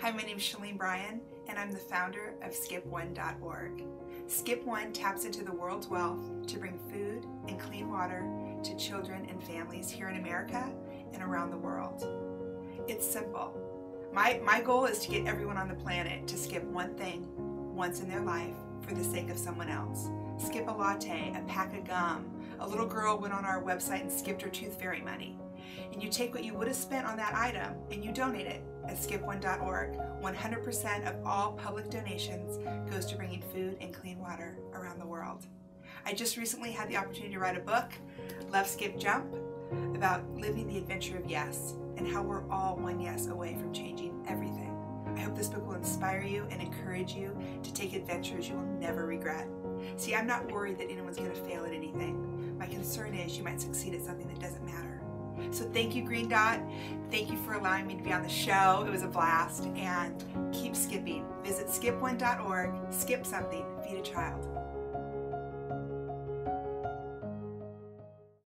Hi, my name is Shelene Bryan, and I'm the founder of Skip1.org. Skip 1 taps into the world's wealth to bring food and clean water to children and families here in America and around the world. It's simple. My goal is to get everyone on the planet to skip one thing once in their life for the sake of someone else. Skip a latte, a pack of gum. A little girl went on our website and skipped her tooth fairy money. And you take what you would have spent on that item and you donate it at Skip1.org. 100% of all public donations goes to bringing food and clean water around the world. I just recently had the opportunity to write a book, Love Skip Jump, about living the adventure of yes and how we're all one yes away from changing everything. I hope this book will inspire you and encourage you to take adventures you will never regret. See, I'm not worried that anyone's going to fail at anything. My concern is you might succeed at something that doesn't matter. So thank you, Green Dot. Thank you for allowing me to be on the show. It was a blast. And keep skipping. Visit skip1.org. Skip something. Feed a child.